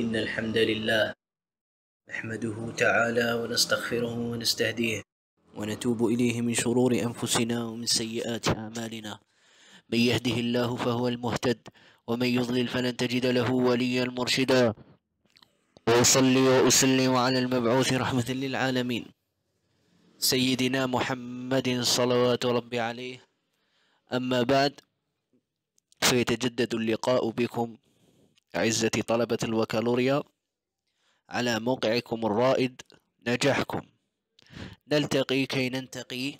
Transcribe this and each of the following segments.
إن الحمد لله نحمده تعالى ونستغفره ونستهديه ونتوب إليه من شرور أنفسنا ومن سيئات أعمالنا، من يهده الله فهو المهتد ومن يضلل فلن تجد له وليا مرشدا، وأصلي وأسلم على المبعوث رحمة للعالمين سيدنا محمد صلوات ربي عليه. أما بعد، فيتجدد اللقاء بكم أعزتي طلبة البكالوريا على موقعكم الرائد نجاحكم. نلتقي كي ننتقي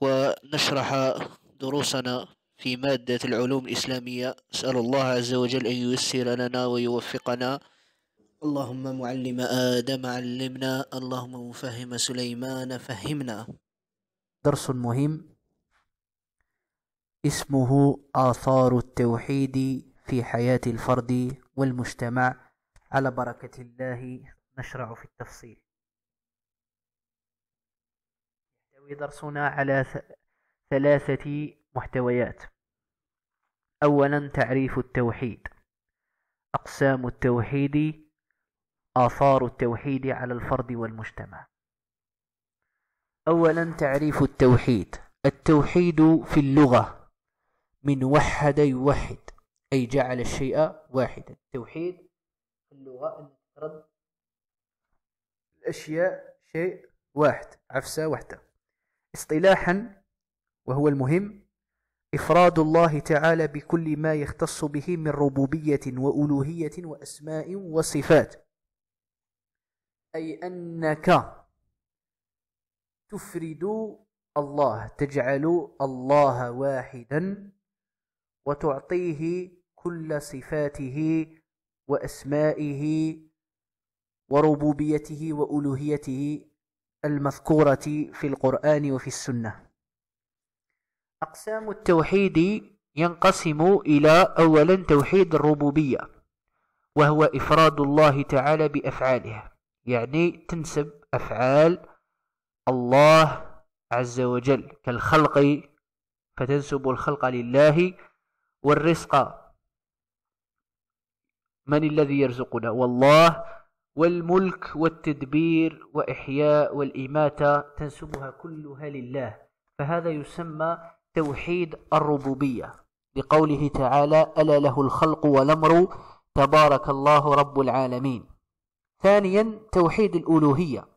ونشرح دروسنا في مادة العلوم الإسلامية. أسأل الله عز وجل أن ييسر لنا ويوفقنا. اللهم معلم آدم علمنا، اللهم مفهم سليمان فهمنا. درس مهم اسمه آثار التوحيد في حياة الفرد والمجتمع. على بركة الله نشرع في التفصيل. يحتوي درسنا على ثلاثة محتويات. أولا، تعريف التوحيد، أقسام التوحيد، آثار التوحيد على الفرد والمجتمع. أولا، تعريف التوحيد. التوحيد في اللغة من وحد يوحد، أي جعل الشيء واحدا. التوحيد في اللغة أن ترد الأشياء شيء واحد، عفسة واحدة. اصطلاحا وهو المهم، إفراد الله تعالى بكل ما يختص به من ربوبية وألوهية وأسماء وصفات، أي أنك تفرد الله، تجعل الله واحدا وتعطيه كل صفاته وأسمائه وربوبيته وألوهيته المذكورة في القرآن وفي السنة. أقسام التوحيد ينقسم إلى: أولا، توحيد الربوبية، وهو إفراد الله تعالى بأفعاله، يعني تنسب أفعال الله عز وجل كالخلق، فتنسب الخلق لله، والرزق من الذي يرزقنا، والله، والملك والتدبير وإحياء والإماتة تنسبها كلها لله، فهذا يسمى توحيد الربوبية، لقوله تعالى: ألا له الخلق والأمر تبارك الله رب العالمين. ثانيا، توحيد الألوهية،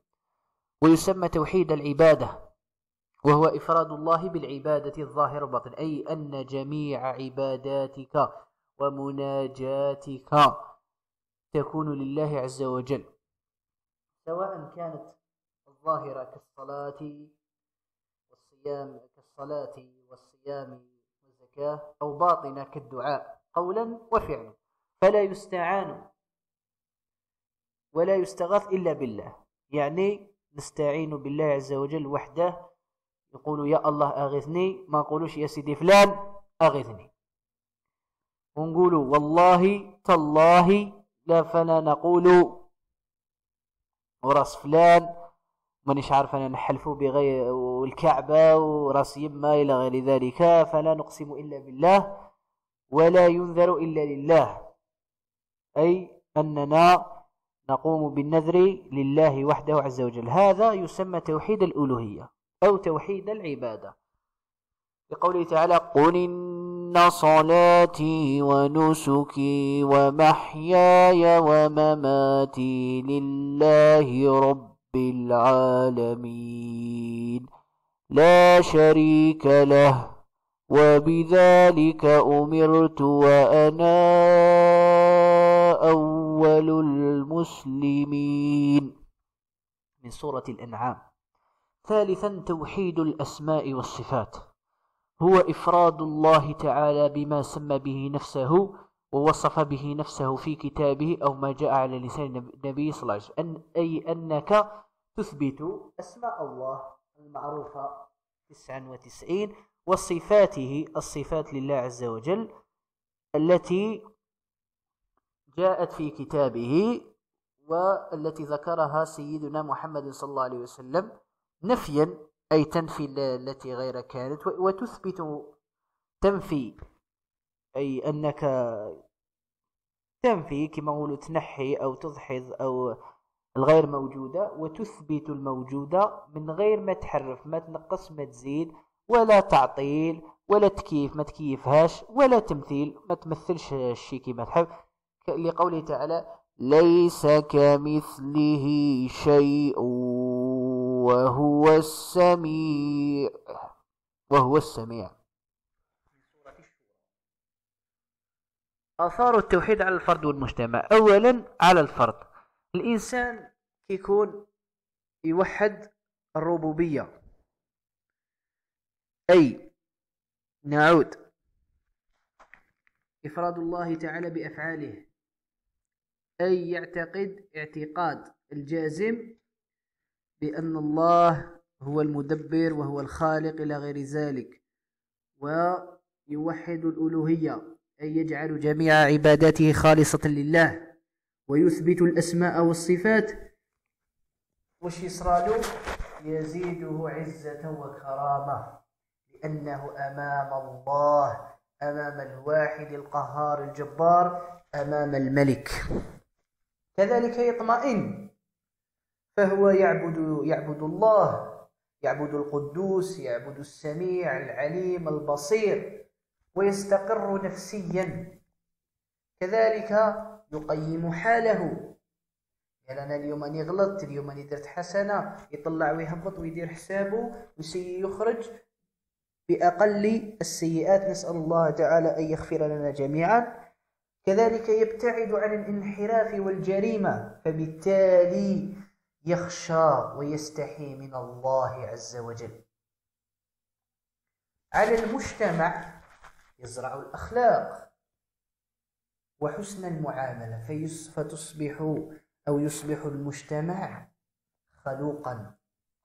ويسمى توحيد العبادة، وهو إفراد الله بالعبادة الظاهر والباطن، أي أن جميع عباداتك ومناجاتك تكون لله عز وجل، سواء كانت الظاهرة كالصلاة والصيام والزكاة، أو باطنة كالدعاء قولا وفعلا، فلا يستعان ولا يستغاث إلا بالله، يعني نستعين بالله عز وجل وحده. يقولوا يا الله أغثني، ما نقولوش يا سيدي فلان أغثني، ونقولوا والله تالله لا، فلا نقول وراس فلان مانيش عارف أنا نحلفوا بغير الكعبة وراس يما إلى غير ذلك، فلا نقسم إلا بالله ولا ينذر إلا لله، أي أننا نقوم بالنذر لله وحده عز وجل. هذا يسمى توحيد الألوهية أو توحيد العبادة، لقوله تعالى: قل إن صلاتي ونسكي ومحياي ومماتي لله رب العالمين لا شريك له وبذلك أمرت وأنا أول المسلمين، من سورة الأنعام. ثالثا، توحيد الأسماء والصفات، هو إفراد الله تعالى بما سمى به نفسه ووصف به نفسه في كتابه، أو ما جاء على لسان النبي صلى الله عليه وسلم، أي أنك تثبت أسماء الله المعروفة 99 وصفاته، الصفات لله عز وجل التي جاءت في كتابه والتي ذكرها سيدنا محمد صلى الله عليه وسلم، نفيا أي تنفي التي غير كانت، وتثبت تنفي أي أنك تنفي كما نقولوا تنحي أو تضحض أو الغير موجودة وتثبت الموجودة من غير ما تحرف، ما تنقص ما تزيد، ولا تعطيل ولا تكييف ما تكيفهاش، ولا تمثيل ما تمثلش الشيء كما تحب، لقوله تعالى ليس كمثله شيء وهو السميع آثار التوحيد على الفرد والمجتمع. أولا على الفرد، الإنسان يكون يوحد الربوبية، أي نعود إفراد الله تعالى بأفعاله، أي يعتقد اعتقاد الجازم بأن الله هو المدبر وهو الخالق إلى غير ذلك، ويوحد الألوهية أي يجعل جميع عباداته خالصة لله، ويثبت الأسماء والصفات، وش يصراله يزيده عزة وكرامة، لأنه أمام الله، أمام الواحد القهار الجبار، أمام الملك. كذلك يطمئن، فهو يعبد الله، يعبد القدوس، يعبد السميع العليم البصير، ويستقر نفسيا. كذلك يقيم حاله، يعني أنا اليوم أني غلطت، اليوم أني درت حسنة، يطلع ويهبط ويدير حسابه ويسيء يخرج بأقل السيئات، نسأل الله تعالى أن يغفر لنا جميعا. كذلك يبتعد عن الانحراف والجريمة، فبالتالي يخشى ويستحي من الله عز وجل. على المجتمع يزرع الأخلاق وحسن المعاملة، يصبح المجتمع خلوقا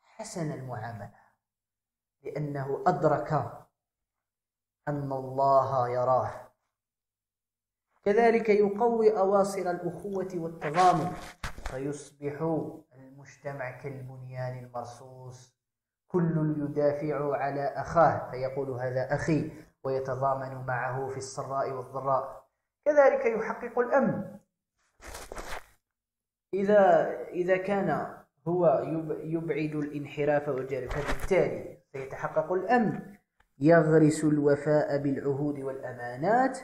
حسن المعاملة، لأنه أدرك أن الله يراه. كذلك يقوي أواصر الأخوة والتضامن، فيصبح المجتمع كالبنيان المرصوص، كل يدافع على أخاه فيقول هذا أخي، ويتضامن معه في السراء والضراء. كذلك يحقق الأمن، إذا كان هو يبعد الانحراف والجريمة فبالتالي سيتحقق الأمن، يغرس الوفاء بالعهود والأمانات،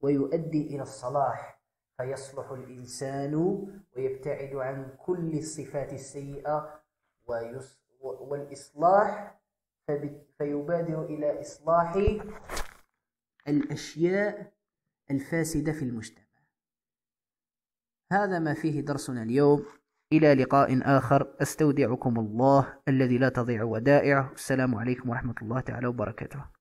ويؤدي إلى الصلاح، فيصلح الإنسان ويبتعد عن كل الصفات السيئة والإصلاح، فيبادر إلى إصلاح الأشياء الفاسدة في المجتمع. هذا ما فيه درسنا اليوم، إلى لقاء آخر، أستودعكم الله الذي لا تضيع ودائعه، السلام عليكم ورحمة الله تعالى وبركاته.